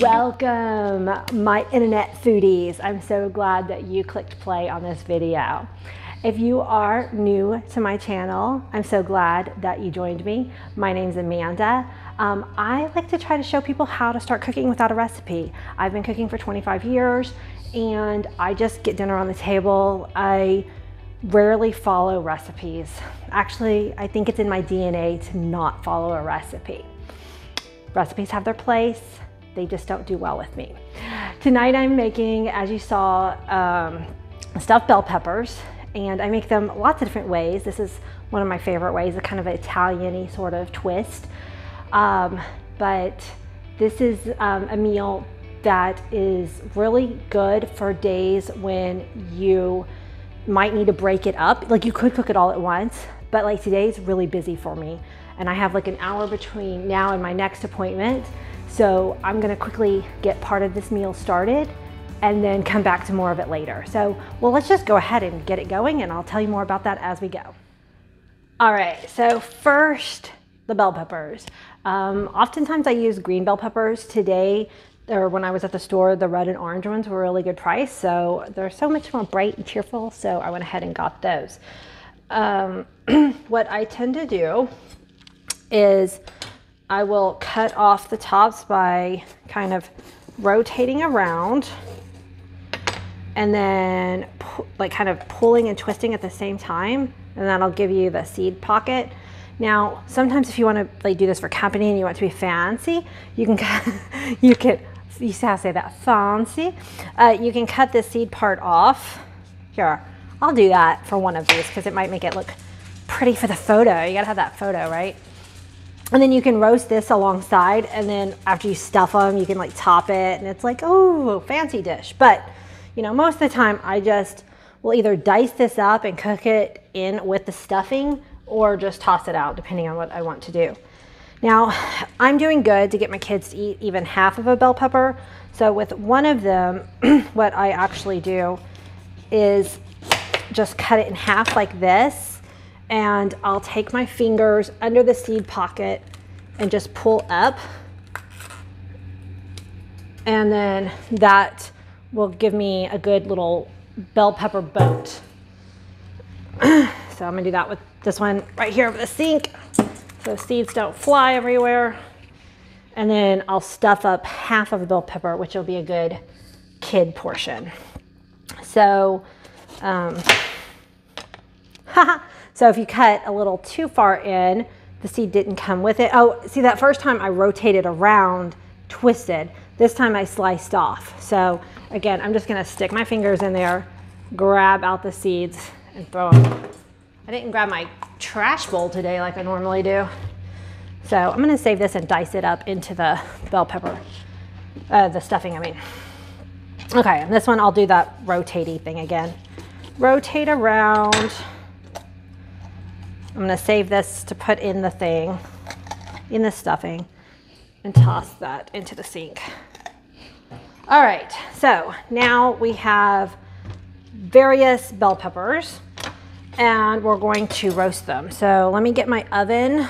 Welcome, my internet foodies. I'm so glad that you clicked play on this video. If you are new to my channel, I'm so glad that you joined me. My name's Amanda. I like to try to show people how to start cooking without a recipe. I've been cooking for 25 years and I just get dinner on the table. I rarely follow recipes. Actually, I think it's in my DNA to not follow a recipe. Recipes have their place. They just don't do well with me. Tonight I'm making, as you saw, stuffed bell peppers, and I make them lots of different ways. This is one of my favorite ways, a kind of Italian-y sort of twist. But this is a meal that is really good for days when you might need to break it up. Like, you could cook it all at once, but like today's really busy for me. And I have like an hour between now and my next appointment. So I'm gonna quickly get part of this meal started and then come back to more of it later. So, well, let's just go ahead and get it going, and I'll tell you more about that as we go. All right, so first, the bell peppers. Oftentimes I use green bell peppers. Today, or when I was at the store, the red and orange ones were a really good price. So they're so much more bright and cheerful. So I went ahead and got those. What I tend to do is I will cut off the tops by kind of rotating around and then like kind of pulling and twisting at the same time, and that'll give you the seed pocket. Now, sometimes if you want to like do this for company and you want to be fancy, you can you see how I say that, fancy? You can cut the seed part off. Here, I'll do that for one of these because it might make it look pretty for the photo. You gotta have that photo, right? And then you can roast this alongside, and then after you stuff them, you can like top it, and it's like, oh, fancy dish. But, you know, most of the time I just will either dice this up and cook it in with the stuffing or just toss it out, depending on what I want to do. Now, I'm doing good to get my kids to eat even half of a bell pepper. So with one of them, what I actually do is just cut it in half like this. And I'll take my fingers under the seed pocket and just pull up. And then that will give me a good little bell pepper boat. So I'm gonna do that with this one right here over the sink so seeds don't fly everywhere. And then I'll stuff up half of the bell pepper, which will be a good kid portion. So, So if you cut a little too far in, the seed didn't come with it. Oh, see, that first time I rotated around, twisted. This time I sliced off. So again, I'm just gonna stick my fingers in there, grab out the seeds and throw them. I didn't grab my trash bowl today like I normally do. So I'm gonna save this and dice it up into the bell pepper, the stuffing, I mean. Okay, and this one I'll do that rotatey thing again. Rotate around. I'm gonna save this to put in the thing, in the stuffing, and toss that into the sink. All right, so now we have various bell peppers and we're going to roast them. So let me get my oven.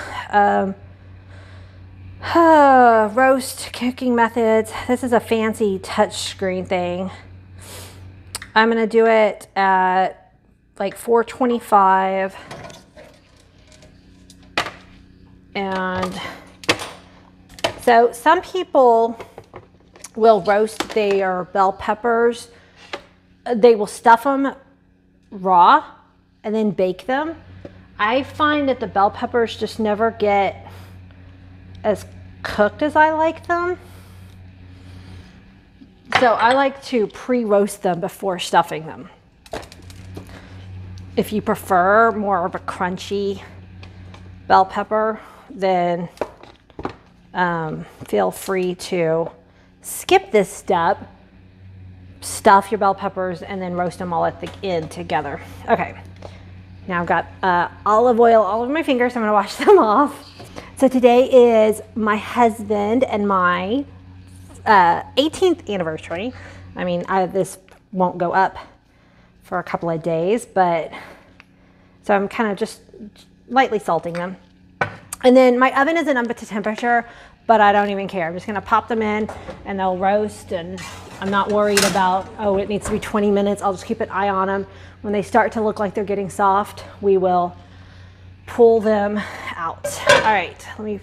Roast cooking methods. This is a fancy touch screen thing. I'm gonna do it at like 425. And so some people will roast their bell peppers. They will stuff them raw and then bake them. I find that the bell peppers just never get as cooked as I like them. So I like to pre-roast them before stuffing them. If you prefer more of a crunchy bell pepper, then feel free to skip this step, stuff your bell peppers, and then roast them all at the end together. Okay, now I've got olive oil all over my fingers, so I'm gonna wash them off. So today is my husband and my 18th anniversary. I mean, this won't go up for a couple of days, but so I'm kind of just lightly salting them. And then my oven isn't up to temperature, but I don't even care. I'm just gonna pop them in and they'll roast, and I'm not worried about, oh, it needs to be 20 minutes. I'll just keep an eye on them. When they start to look like they're getting soft, we will pull them out. All right, let me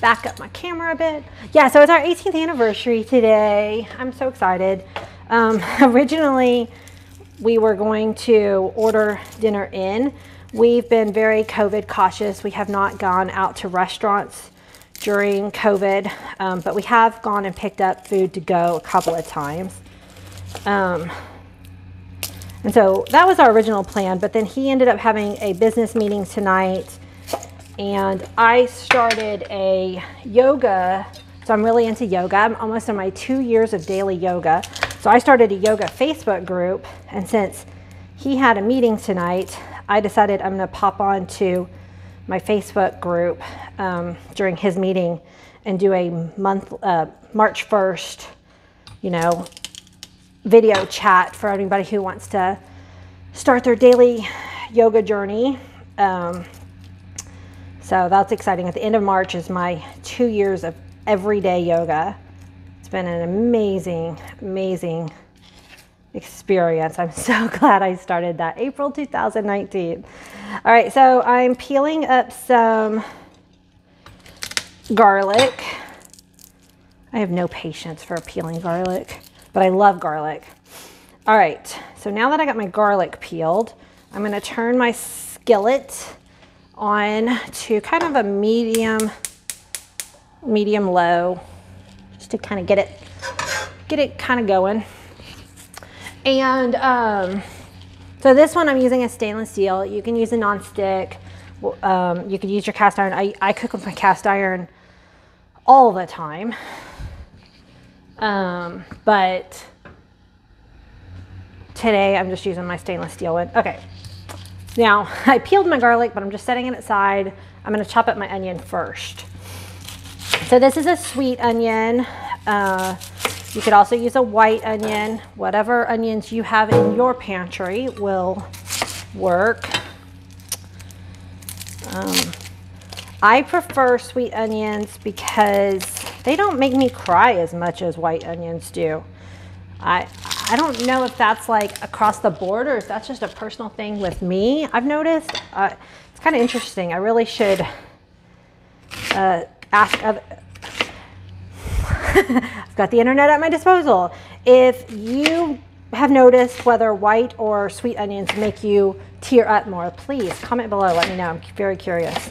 back up my camera a bit. Yeah, so it's our 18th anniversary today. I'm so excited. Originally, we were going to order dinner in. We've been very COVID cautious. We have not gone out to restaurants during COVID, but we have gone and picked up food to go a couple of times. And so that was our original plan, but then he ended up having a business meeting tonight, and I started a yoga. So I'm really into yoga. I'm almost in my 2 years of daily yoga. So I started a yoga Facebook group, and since he had a meeting tonight, I decided I'm gonna pop on to my Facebook group during his meeting and do a month, March 1st, you know, video chat for anybody who wants to start their daily yoga journey. So that's exciting. At the end of March is my 2 years of everyday yoga. It's been an amazing, amazing experience. I'm so glad I started that April 2019. All right, so I'm peeling up some garlic. I have no patience for peeling garlic, but I love garlic. All right, so now that I got my garlic peeled, I'm gonna turn my skillet on to kind of a medium low, just to kind of get it kind of going. And so this one I'm using a stainless steel. You can use a nonstick. You could use your cast iron. I cook with my cast iron all the time. But today I'm just using my stainless steel one. Okay, now I peeled my garlic, but I'm just setting it aside. I'm gonna chop up my onion first. So this is a sweet onion. You could also use a white onion. Whatever onions you have in your pantry will work. I prefer sweet onions because they don't make me cry as much as white onions do. I don't know if that's like across the board or if that's just a personal thing with me. I've noticed it's kind of interesting. I really should ask other. I've got the internet at my disposal. If you have noticed whether white or sweet onions make you tear up more, please comment below, let me know. I'm very curious.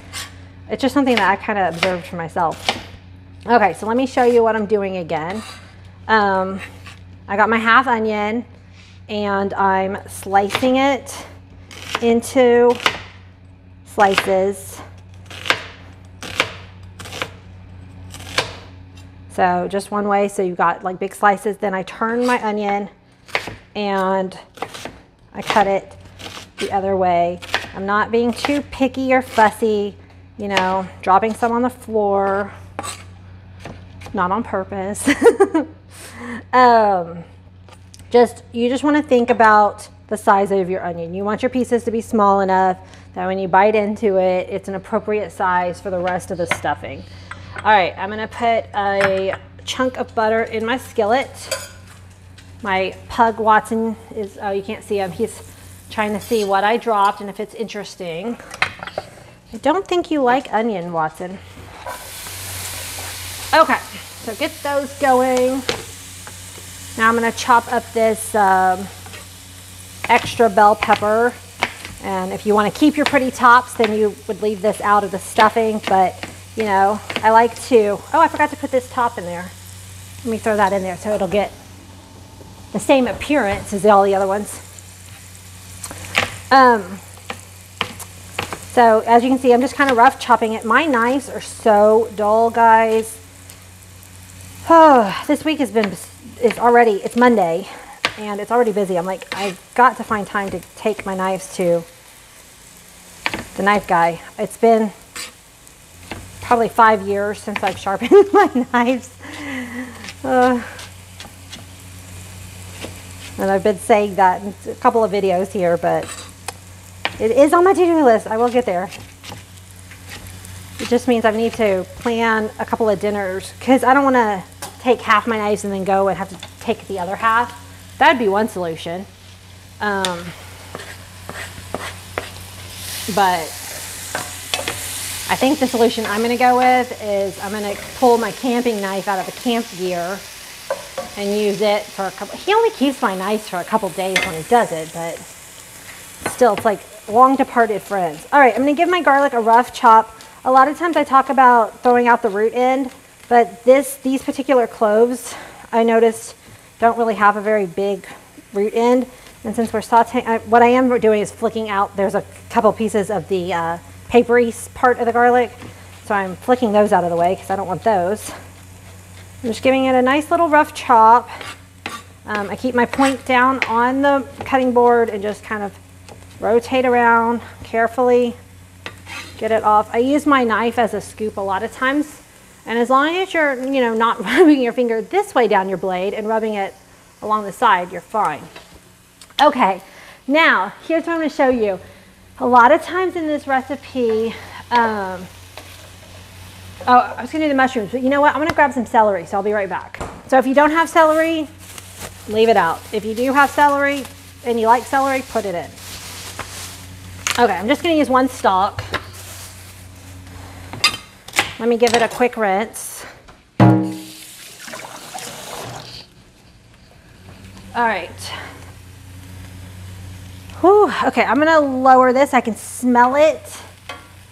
It's just something that I kind of observed for myself. Okay, so let me show you what I'm doing again. I got my half onion and I'm slicing it into slices. So just one way, so you got like big slices. Then I turn my onion and I cut it the other way. I'm not being too picky or fussy, you know, dropping some on the floor, not on purpose. You just wanna think about the size of your onion. You want your pieces to be small enough that when you bite into it, it's an appropriate size for the rest of the stuffing. All right, I'm gonna put a chunk of butter in my skillet. My pug Watson is, oh, you can't see him. He's trying to see what I dropped and if it's interesting. I don't think you like onion, Watson. Okay, so get those going. Now I'm gonna chop up this extra bell pepper. And if you wanna keep your pretty tops, then you would leave this out of the stuffing, but you know, I like to, oh, I forgot to put this top in there. Let me throw that in there so it'll get the same appearance as all the other ones. So as you can see, I'm just kind of rough chopping it. My knives are so dull, guys. Oh, this week has been, it's Monday and it's already busy. I'm like, I've got to find time to take my knives to the knife guy. It's been probably 5 years since I've sharpened my knives. And I've been saying that in a couple of videos here, but it is on my to-do list. I will get there. It just means I need to plan a couple of dinners because I don't want to take half my knives and then go and have to take the other half. That'd be one solution. But I think the solution I'm going to go with is I'm going to pull my camping knife out of a camp gear and use it for a couple. He only keeps my knives for a couple days when he does it, but still, it's like long departed friends. All right, I'm going to give my garlic a rough chop. A lot of times I talk about throwing out the root end, but these particular cloves, I noticed, don't really have a very big root end. And since we're sauteing, what I am doing is flicking out, there's a couple pieces of the papery part of the garlic. So I'm flicking those out of the way because I don't want those. I'm just giving it a nice little rough chop. I keep my point down on the cutting board and just kind of rotate around carefully, get it off. I use my knife as a scoop a lot of times. And as long as you're, you know, not rubbing your finger this way down your blade and rubbing it along the side, you're fine. Okay, now here's what I'm going to show you. A lot of times in this recipe, oh, I was going to do the mushrooms, but you know what? I'm going to grab some celery, so I'll be right back. So if you don't have celery, leave it out. If you do have celery and you like celery, put it in. Okay, I'm just going to use one stalk. Let me give it a quick rinse. All right. Whew, okay, I'm gonna lower this. I can smell it.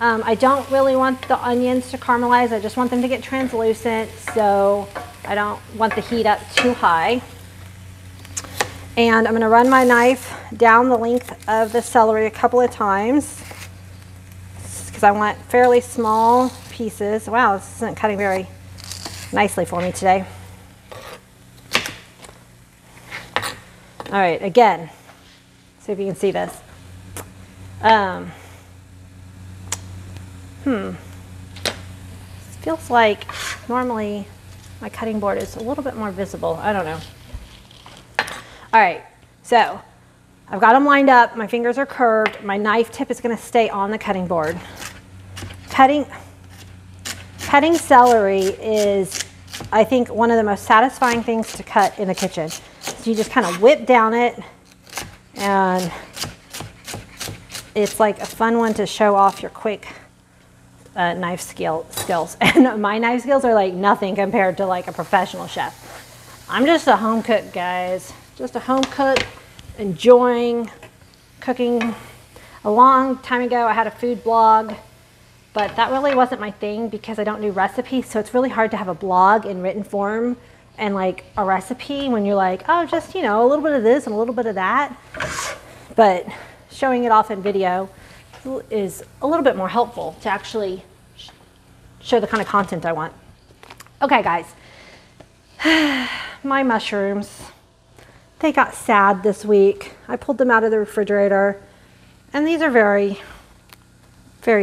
I don't really want the onions to caramelize. I just want them to get translucent, so I don't want the heat up too high. And I'm gonna run my knife down the length of the celery a couple of times because I want fairly small pieces. Wow, this isn't cutting very nicely for me today. All right, again, see if you can see this. Feels like normally my cutting board is a little bit more visible. I don't know. All right, so I've got them lined up. My fingers are curved. My knife tip is going to stay on the cutting board. Cutting celery is, I think, one of the most satisfying things to cut in the kitchen. So you just kind of whip down it, and it's like a fun one to show off your quick knife skills. And my knife skills are like nothing compared to like a professional chef. I'm just a home cook, guys. Just a home cook, enjoying cooking. A long time ago, I had a food blog. But that really wasn't my thing because I don't do recipes, so it's really hard to have a blog in written form and like a recipe when you're like, oh, just, you know, a little bit of this and a little bit of that. But showing it off in video is a little bit more helpful to actually show the kind of content I want. Okay, guys, my mushrooms, they got sad this week. I pulled them out of the refrigerator, and these are very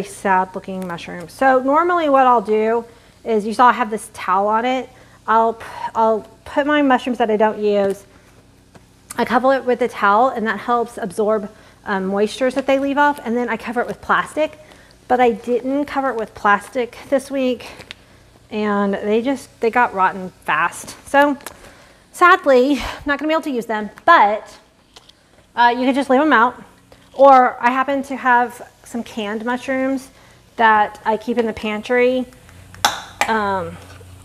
sad looking mushrooms. So normally what I'll do is, you saw I have this towel on it. I'll put my mushrooms that I don't use, I cover it with a towel, and that helps absorb moistures that they leave off, and then I cover it with plastic. But I didn't cover it with plastic this week, and they got rotten fast. So sadly, I'm not gonna be able to use them, but you can just leave them out. Or I happen to have some canned mushrooms that I keep in the pantry.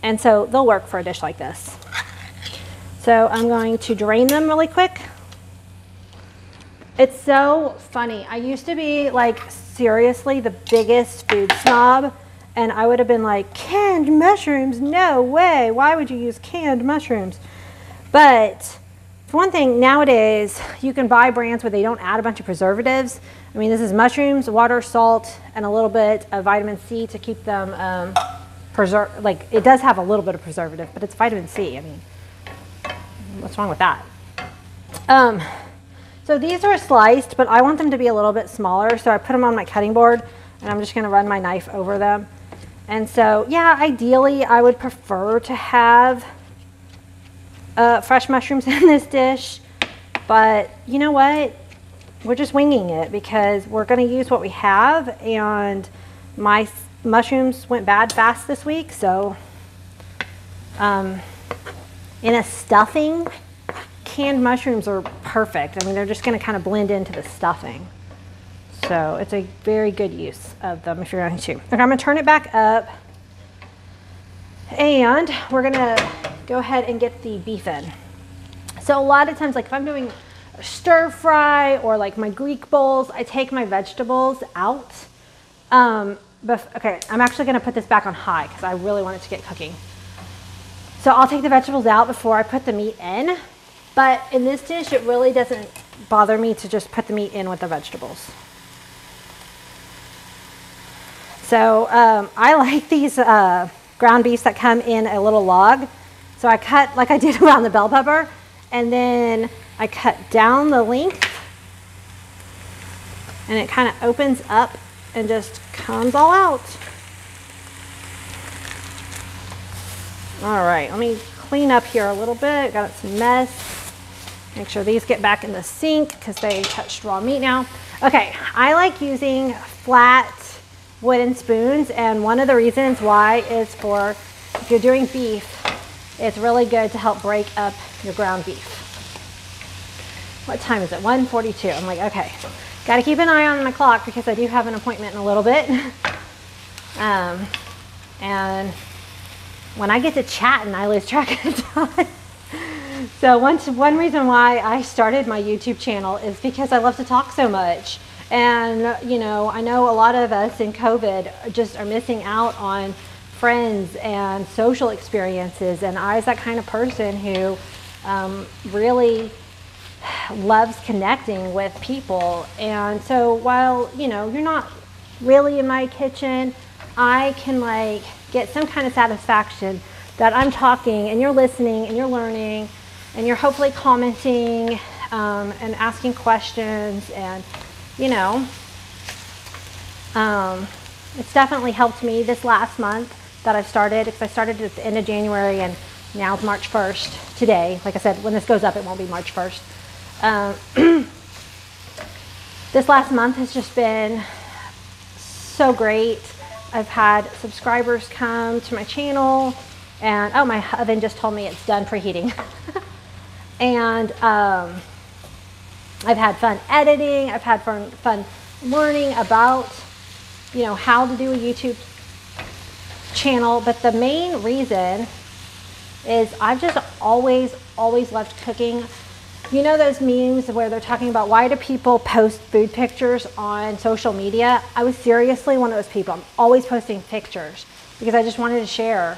And so they'll work for a dish like this. So I'm going to drain them really quick. It's so funny. I used to be like seriously the biggest food snob, and I would have been like, canned mushrooms, no way. Why would you use canned mushrooms? But for one thing, nowadays, you can buy brands where they don't add a bunch of preservatives. I mean, this is mushrooms, water, salt, and a little bit of vitamin C to keep them preserved. Like, it does have a little bit of preservative, but it's vitamin C. I mean, what's wrong with that? So these are sliced, but I want them to be a little bit smaller. So I put them on my cutting board, and I'm just going to run my knife over them. And so, yeah, ideally, I would prefer to have fresh mushrooms in this dish, but you know what? We're just winging it because we're going to use what we have, and My mushrooms went bad fast this week, so in a stuffing, canned mushrooms are perfect. I mean, they're just going to kind of blend into the stuffing. So it's a very good use of them if you're going to. Okay, I'm going to turn it back up, and we're going to go ahead and get the beef in. So a lot of times, like if I'm doing stir fry or like my Greek bowls, I take my vegetables out. Okay, I'm actually going to put this back on high because I really want it to get cooking. So I'll take the vegetables out before I put the meat in. But in this dish, it really doesn't bother me to just put the meat in with the vegetables. So I like these ground beefs that come in a little log. So I cut like I did around the bell pepper, and then I cut down the length, and it kind of opens up and just comes all out. All right, let me clean up here a little bit. Got some mess. Make sure these get back in the sink because they touched raw meat now. Okay, I like using flat wooden spoons, and one of the reasons why is for if you're doing beef, it's really good to help break up your ground beef. What time is it? 1:42. I'm like, okay, got to keep an eye on my clock because I do have an appointment in a little bit. And when I get to chatting, I lose track of time. So one reason why I started my YouTube channel is because I love to talk so much. And, you know, I know a lot of us in COVID just are missing out on friends and social experiences. And I was that kind of person who really loves connecting with people. And so while, you know, you're not really in my kitchen, I can like get some kind of satisfaction that I'm talking and you're listening and you're learning and you're hopefully commenting and asking questions. And you know, it's definitely helped me this last month that I've started, because I started at the end of January and now it's March 1st today. Like I said, when this goes up, it won't be March 1st. This last month has just been so great. I've had subscribers come to my channel, and oh, my oven just told me it's done preheating. And I've had fun editing. I've had fun learning about, you know, how to do a YouTube channel. But the main reason is I've just always loved cooking. You know those memes where they're talking about why do people post food pictures on social media? I was seriously one of those people. I'm always posting pictures because I just wanted to share.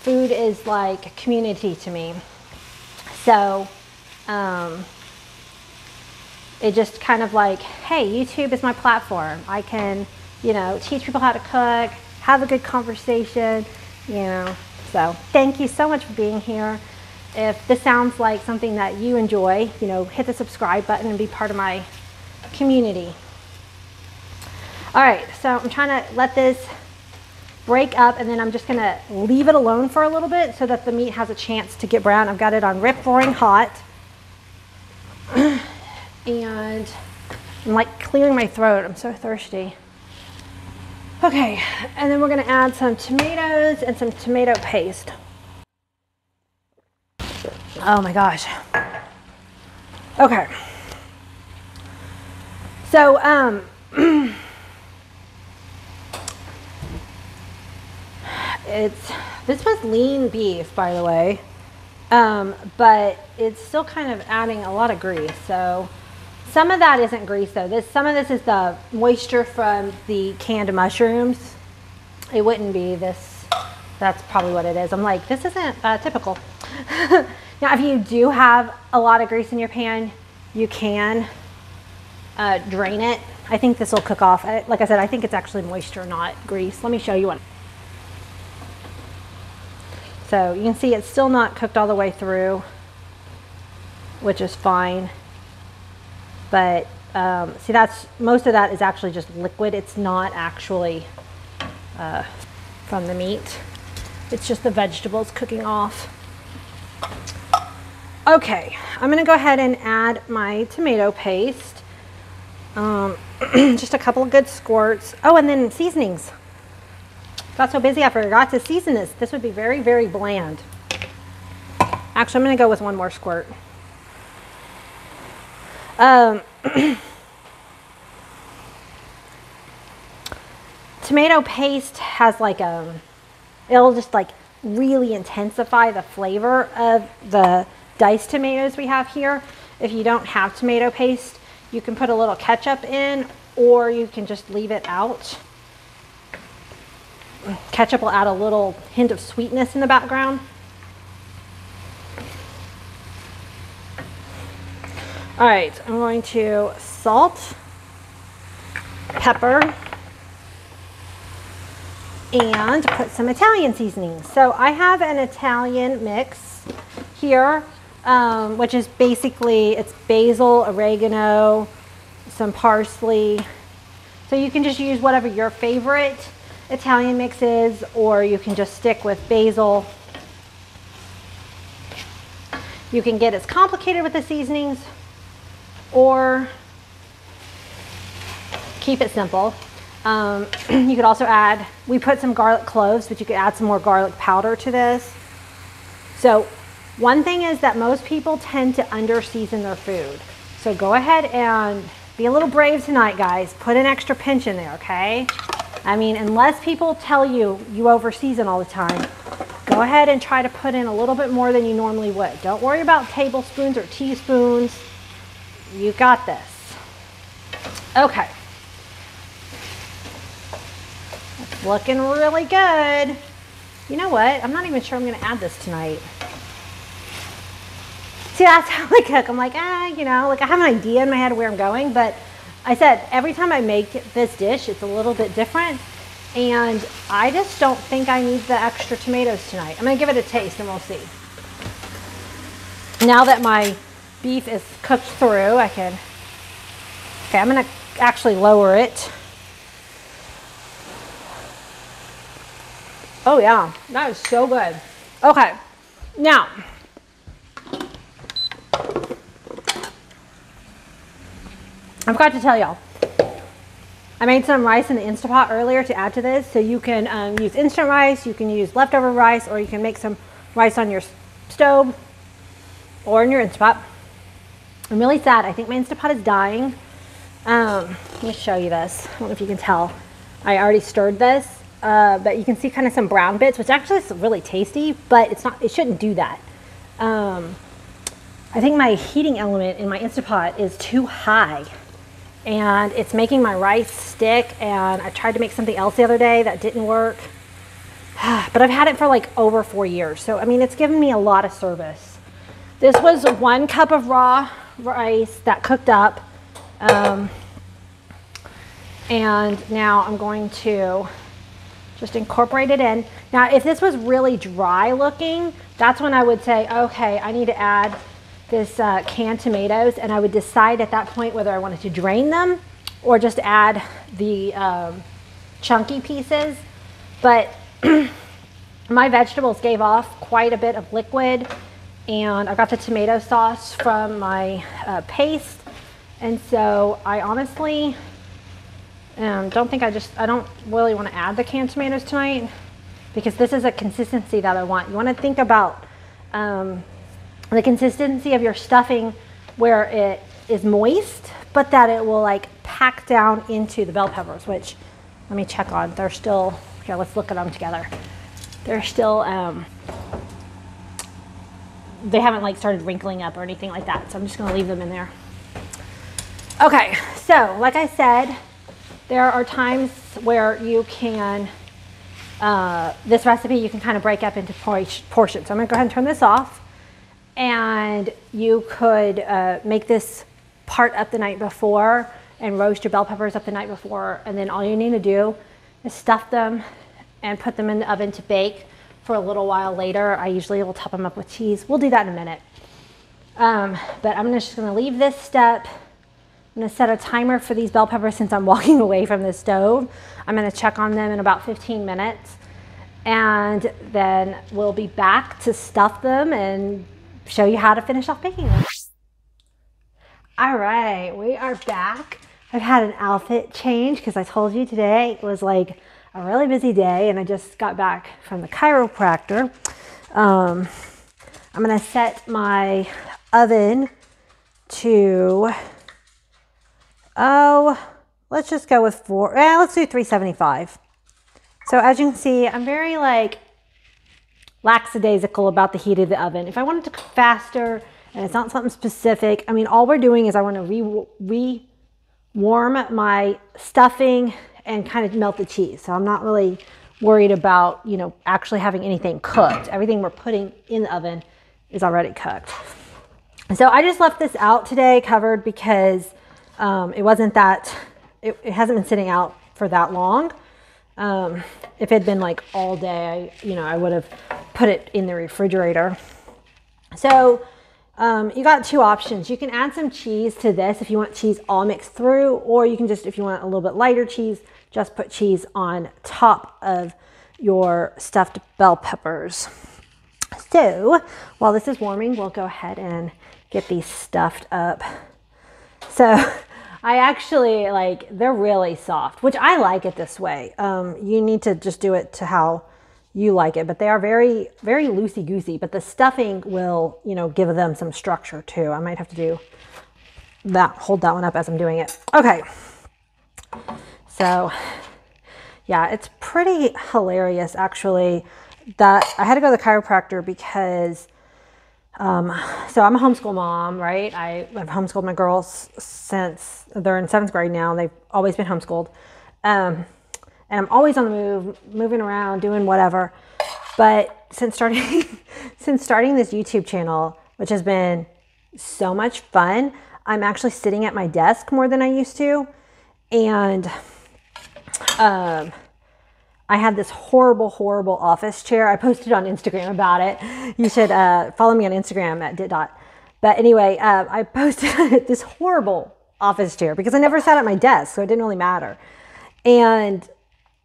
Food is like a community to me. So, it just kind of like, hey, YouTube is my platform. I can, you know, teach people how to cook, have a good conversation, you know. So thank you so much for being here. If this sounds like something that you enjoy, you know, hit the subscribe button and be part of my community. All right, so I'm trying to let this break up, and then I'm just gonna leave it alone for a little bit so that the meat has a chance to get brown. I've got it on rip-roaring hot. And I'm like clearing my throat. I'm so thirsty. Okay, and then we're gonna add some tomatoes and some tomato paste. Oh my gosh. Okay. So, this was lean beef, by the way, but it's still kind of adding a lot of grease. So some of that isn't grease though. Some of this is the moisture from the canned mushrooms. It wouldn't be this. That's probably what it is. I'm like, this isn't typical. Now, if you do have a lot of grease in your pan, you can drain it. I think this will cook off. Like I said, I think it's actually moisture, not grease. Let me show you one. So you can see it's still not cooked all the way through, which is fine. But see, that's most of that is actually just liquid. It's not actually from the meat. It's just the vegetables cooking off. Okay, I'm gonna go ahead and add my tomato paste. Just a couple of good squirts. Oh, and then seasonings. Got so busy I forgot to season this. This would be very, very bland. Actually, I'm going to go with one more squirt. Tomato paste has like a, it'll just like really intensify the flavor of the diced tomatoes we have here. If you don't have tomato paste, you can put a little ketchup in, or you can just leave it out. Ketchup will add a little hint of sweetness in the background. All right, I'm going to salt, pepper, and put some Italian seasoning. So I have an Italian mix here, which is basically, it's basil, oregano, some parsley. So you can just use whatever your favorite Italian mix is, or you can just stick with basil. You can get as complicated with the seasonings or keep it simple. You could also add, we put some garlic cloves, but you could add some more garlic powder to this. So one thing is that most people tend to under-season their food. So go ahead and be a little brave tonight, guys. Put an extra pinch in there, okay? I mean, unless people tell you you over-season all the time, go ahead and try to put in a little bit more than you normally would. Don't worry about tablespoons or teaspoons. You got this. Okay. Looking really good. You know what? I'm not even sure I'm going to add this tonight. See, that's how I cook. I'm like, you know, like I have an idea in my head of where I'm going, but I said every time I make this dish, it's a little bit different, and I just don't think I need the extra tomatoes tonight. I'm going to give it a taste and we'll see. Now that my beef is cooked through, I can, okay, I'm going to actually lower it. Oh yeah, that is so good. Okay, now, I've got to tell y'all, I made some rice in the Instant Pot earlier to add to this, so you can use instant rice, you can use leftover rice, or you can make some rice on your stove or in your Instant Pot. I'm really sad, I think my Instant Pot is dying. Let me show you this, I don't know if you can tell. I already stirred this. But you can see kind of some brown bits, which actually is really tasty, but it's not, it shouldn't do that. I think my heating element in my Instant Pot is too high and it's making my rice stick, and I tried to make something else the other day that didn't work. But I've had it for like over 4 years. So, I mean, it's given me a lot of service. This was 1 cup of raw rice that cooked up. And now I'm going to just incorporate it in. Now, if this was really dry looking, that's when I would say, okay, I need to add this canned tomatoes, and I would decide at that point whether I wanted to drain them or just add the chunky pieces. But my vegetables gave off quite a bit of liquid, and I got the tomato sauce from my paste, and so I honestly don't think I don't really want to add the canned tomatoes tonight, because this is a consistency that I want. You want to think about the consistency of your stuffing where it is moist, but that it will like pack down into the bell peppers, which let me check on. They're still, here, let's look at them together. They're still, they haven't like started wrinkling up or anything like that. So I'm just going to leave them in there. Okay. So like I said, there are times where you can, this recipe you can kind of break up into portions. So I'm going to go ahead and turn this off, and you could make this part up the night before and roast your bell peppers up the night before, and then all you need to do is stuff them and put them in the oven to bake for a little while later. I usually will top them up with cheese. We'll do that in a minute. But I'm just going to leave this step. I'm going to set a timer for these bell peppers since I'm walking away from the stove. I'm going to check on them in about 15 minutes, and then we'll be back to stuff them and show you how to finish off baking them. All right, we are back. I've had an outfit change because I told you today it was like a really busy day, and I just got back from the chiropractor. I'm going to set my oven to, let's just go with four. Let's do 375. So as you can see, I'm very lackadaisical about the heat of the oven. If I wanted to cook faster, and it's not something specific, I mean, all we're doing is I want to re-warm my stuffing and kind of melt the cheese. So I'm not really worried about, you know, actually having anything cooked. Everything we're putting in the oven is already cooked. So I just left this out today covered because it wasn't that, it hasn't been sitting out for that long. If it had been like all day, I would have put it in the refrigerator. So you got two options. You can add some cheese to this if you want cheese all mixed through, or you can just, if you want a little bit lighter cheese, just put cheese on top of your stuffed bell peppers. So while this is warming, we'll go ahead and get these stuffed up. So I actually they're really soft, which I like it this way. You need to just do it to how you like it, but they are very, very loosey-goosey, but the stuffing will, give them some structure too. I might have to do that, hold that one up as I'm doing it. Okay. So yeah, it's pretty hilarious actually that I had to go to the chiropractor because, so I'm a homeschool mom, right? I've homeschooled my girls since they're in 7th grade now. They've always been homeschooled. And I'm always on the move, moving around, doing whatever. But since starting this YouTube channel, which has been so much fun, I'm actually sitting at my desk more than I used to. And I had this horrible, horrible office chair. I posted on Instagram about it. You should follow me on Instagram at dittdott. But anyway, I posted this horrible office chair because I never sat at my desk, so it didn't really matter. And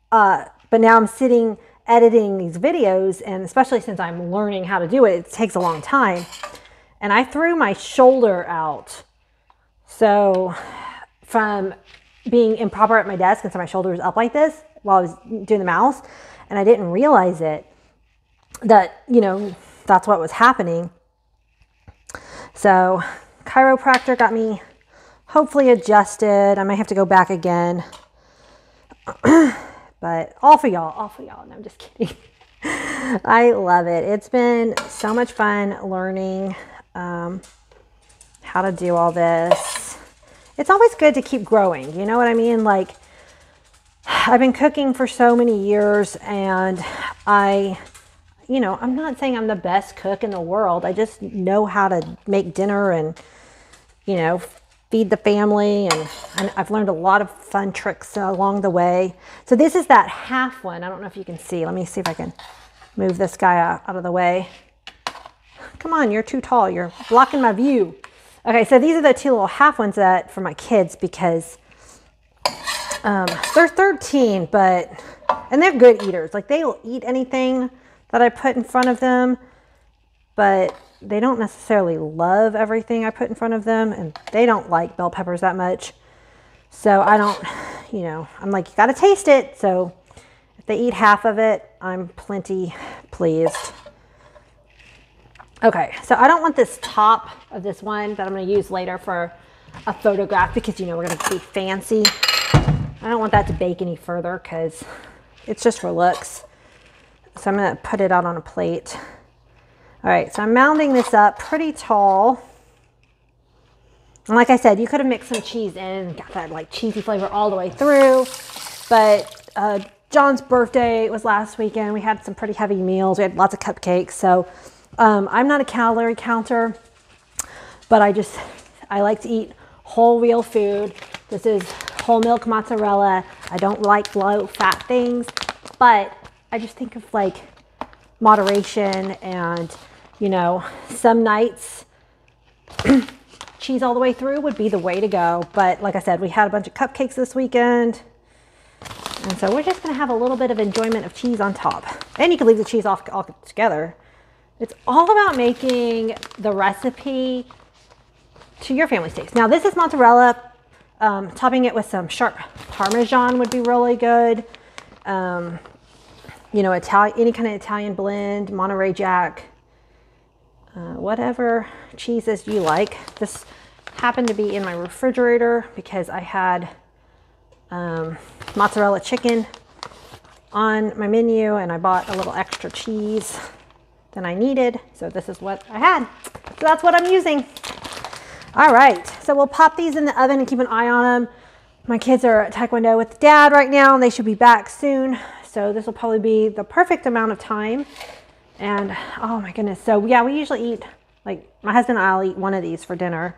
but now I'm sitting editing these videos, and especially since I'm learning how to do it, it takes a long time. And I threw my shoulder out. So from being improper at my desk, and so my shoulder was up like this while I was doing the mouse, and I didn't realize it, that, that's what was happening. So chiropractor got me hopefully adjusted. I might have to go back again. But all for y'all, no, I'm just kidding. I love it. It's been so much fun learning how to do all this. It's always good to keep growing, you know what I mean? I've been cooking for so many years, and I'm not saying I'm the best cook in the world. I just know how to make dinner and, feed the family, and I've learned a lot of fun tricks along the way. So this is that half one. I don't know if you can see. Let me see if I can move this guy out of the way. Come on, you're too tall. You're blocking my view. Okay, so these are the two little half ones that for my kids, because they're 13, and they're good eaters. They will eat anything that I put in front of them, but they don't necessarily love everything I put in front of them, and they don't like bell peppers that much. So I don't, I'm like, you gotta taste it. So if they eat half of it, I'm plenty pleased. Okay, so I don't want this top of this one that I'm gonna use later for a photograph because, we're gonna be fancy. I don't want that to bake any further because it's just for looks. So I'm gonna put it out on a plate. All right, so I'm mounding this up pretty tall. And like I said, you could have mixed some cheese in, got that cheesy flavor all the way through. But John's birthday was last weekend. We had some pretty heavy meals. We had lots of cupcakes. So I'm not a calorie counter, but I like to eat whole real food. This is whole milk mozzarella. I don't like low fat things, but I just think of moderation, and some nights cheese all the way through would be the way to go. But like I said, we had a bunch of cupcakes this weekend, and so we're just gonna have a little bit of enjoyment of cheese on top. And you can leave the cheese off all together. It's all about making the recipe to your family's taste. Now this is mozzarella. Topping it with some sharp Parmesan would be really good. you know, any kind of Italian blend, Monterey Jack, whatever cheeses you like. This happened to be in my refrigerator because I had mozzarella chicken on my menu, and I bought a little extra cheese than I needed, so this is what I had. So that's what I'm using. All right, so we'll pop these in the oven and keep an eye on them. My kids are at Taekwondo with Dad right now, and they should be back soon, so this will probably be the perfect amount of time. And oh my goodness, so yeah, we usually eat, like my husband and I'll eat one of these for dinner.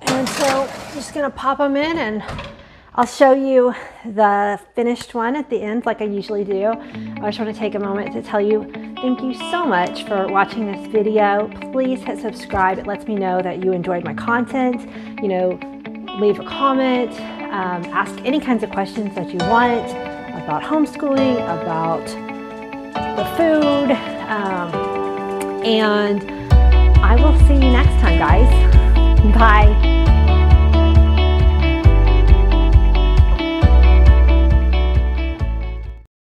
And so I'm just gonna pop them in, and I'll show you the finished one at the end like I usually do. I just want to take a moment to tell you thank you so much for watching this video. Please hit subscribe. It lets me know that you enjoyed my content. You know, leave a comment, ask any kinds of questions that you want about homeschooling, about the food, and I will see you next time, guys. Bye.